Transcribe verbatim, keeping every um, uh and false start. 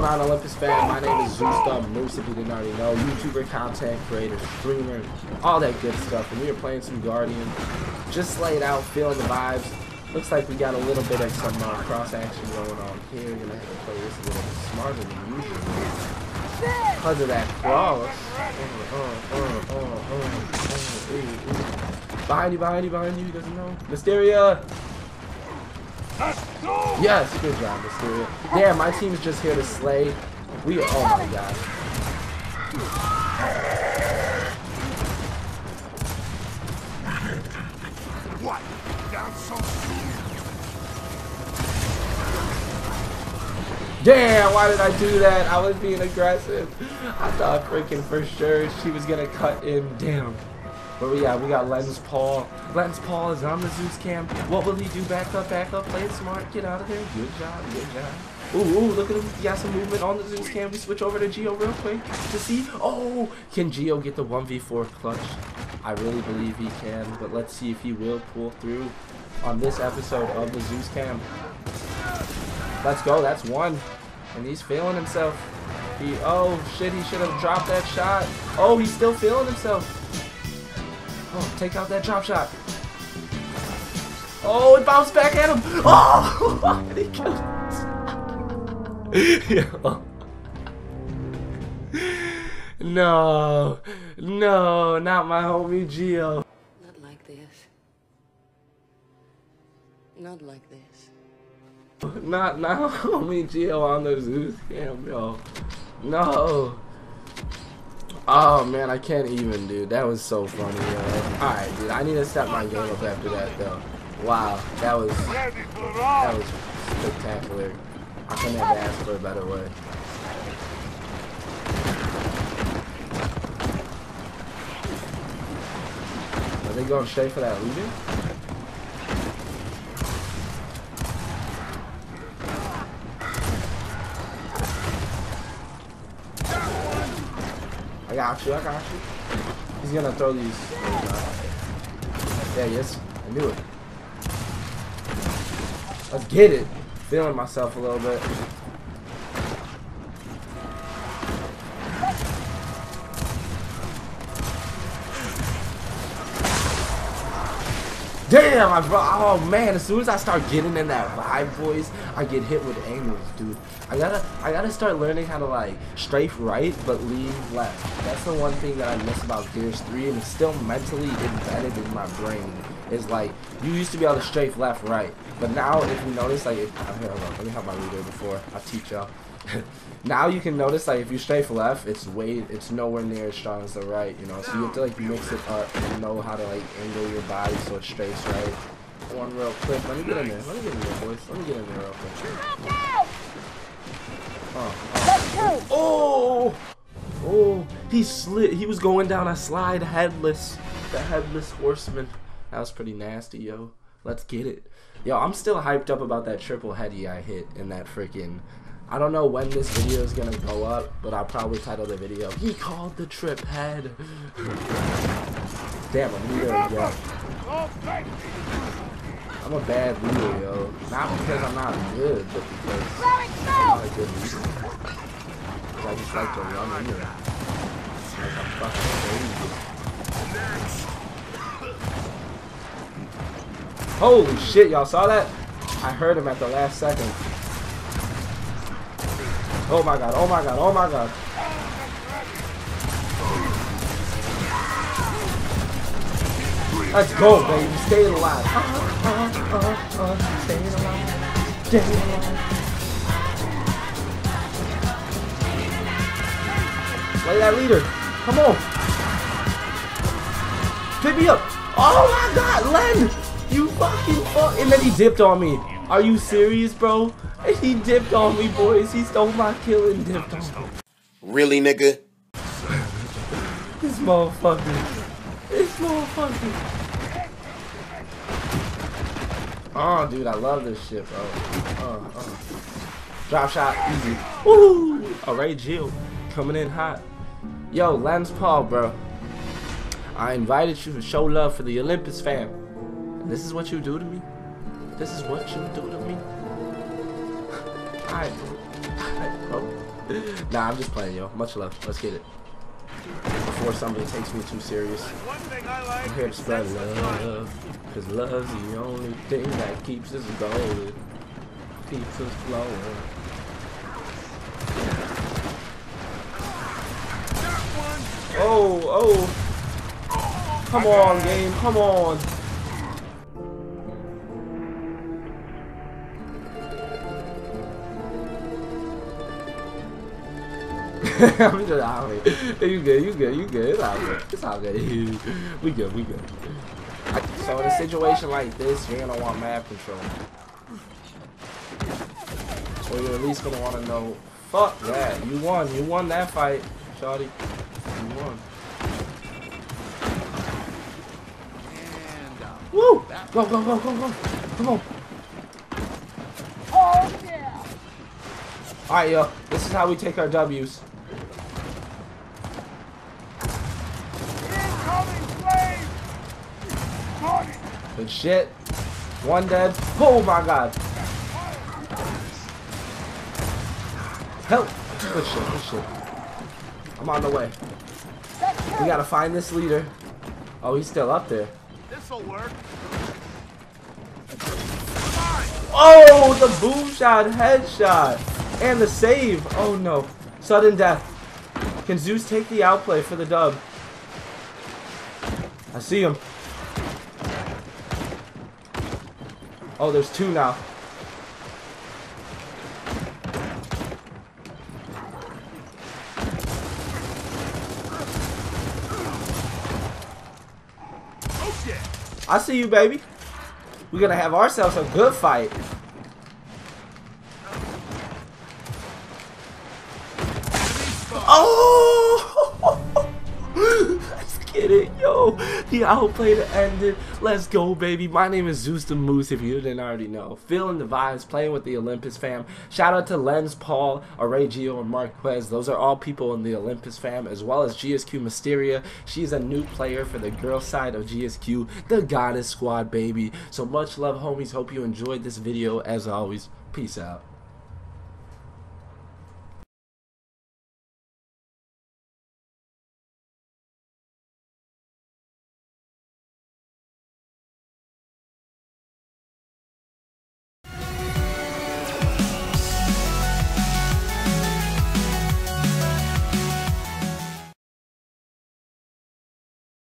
going on, Olympus fan? My name is Zeus the Moose, if you didn't already know. YouTuber, content creator, streamer, all that good stuff. And we are playing some Guardian. Just laid out, feeling the vibes. Looks like we got a little bit of some uh, cross action going on here. We're gonna have to play this a little bit smarter than usual because of that cross. Uh, uh, uh, uh, uh, uh, uh, uh. Behind you, behind you, behind you. Doesn't know. Mysteria. Yes, good job, Mysteria. Damn, my team's just here to slay. We are, oh my god. What? Down so soon. Damn, why did I do that? I was being aggressive. I thought freaking for sure she was gonna cut him. Damn. But yeah, we got Lance Paul. Lance Paul is on the Zeus camp. What will he do? Back up, back up. Play it smart. Get out of there. Good job, good job. Ooh, ooh, look at him. He got some movement on the Zeus camp. We switch over to Geo real quick to see. Oh, can Geo get the one v four clutch? I really believe he can, but let's see if he will pull through on this episode of the Zeus camp. Let's go. That's one. And he's feeling himself. He, oh, shit. He should have dropped that shot. Oh, he's still feeling himself. Oh, take out that drop shot. Oh, it bounced back at him. Oh, why did he kill it? No, no, not my homie Geo. Not like this. Not like this. Not, not homie Geo on the Zeus camp, yo. No. Oh man, I can't even, dude. That was so funny, yo. Alright, dude, I need to step my game up after that, though. Wow, that was that was spectacular. I couldn't have asked for a better way. Are they going straight for that leader? I got you, I got you. He's gonna throw these. Yeah, yes, I knew it. Let's get it. Feeling myself a little bit. Damn, I bro. Oh man, as soon as I start getting in that vibe, boys, I get hit with angles, dude. I gotta, I gotta start learning how to like strafe right but leave left. That's the one thing that I miss about Gears three, and it's still mentally embedded in my brain. Is like you used to be able to strafe left, right, but now if you notice, like, if, I don't know, let me have my reader before I teach y'all. Now you can notice, like, if you strafe left, it's way, it's nowhere near as strong as the right, you know. So you have to like mix it up and know how to like angle your body so it strafes right. One real quick, let me get in there. Let me get in there, boys. Let me get in there real quick. Oh, oh, oh, oh! He slid. He was going down a slide, headless. The headless horseman. That was pretty nasty, yo. Let's get it. Yo, I'm still hyped up about that triple heady I hit in that freaking... I don't know when this video is gonna go up, but I'll probably title the video, "He called the trip head." Damn, I'm leader, yo. I'm a bad leader, yo. Not because I'm not good, but because I'm not a good leader. I just like to run in here. Like I'm fucking crazy. Holy shit, y'all saw that? I heard him at the last second. Oh my god, oh my god, oh my god. Let's go, baby. Stay alive. Uh, uh, uh, uh, stay alive. Stay alive. Play that leader. Come on. Pick me up. Oh my god, Len! You fucking fuck! And then he dipped on me. Are you serious, bro? And he dipped on me, boys. He stole my kill and dipped on me. Really, nigga? This motherfucker. This motherfucker. Oh, dude, I love this shit, bro. Oh, oh. Drop shot, easy. Woo! Aregio coming in hot. Yo, Lance Paul, bro. I invited you to show love for the Olympus fam. This is what you do to me? This is what you do to me? Alright. Alright, bro. Nah, I'm just playing, yo. Much love. Let's get it. Before somebody takes me too serious. I'm here to spread love. Cause love's the only thing that keeps us going. Keeps us flowing. Oh, oh. Come on, game. Come on. I'm just out here. You good, you good, you good. It's all good. It's all good. We good, we good. So in a situation like this, you're gonna want map control. Or you're at least gonna wanna know. Fuck that. You won. You won that fight, shawty. You won. Woo! Go, go, go, go, go. Come on. Oh yeah. Alright, yo. This is how we take our W's. Good shit. One dead. Oh my god. Help. Good shit. Good shit. I'm on the way. We gotta find this leader. Oh, he's still up there. This'll work. Oh, the boom shot, headshot, and the save. Oh no. Sudden death. Can Zeus take the outplay for the dub? I see him. Oh, there's two now. I see you, baby. We're gonna have ourselves a good fight. The outplay to end it. Let's go, baby. My name is Zeus the Moose, if you didn't already know. Feeling the vibes, playing with the Olympus fam. Shout out to Lance Paul, Aregio, and Marquez. Those are all people in the Olympus fam, as well as G S Q Mysteria. She's a new player for the girl side of G S Q, the Goddess Squad, baby. So much love, homies. Hope you enjoyed this video. As always, peace out.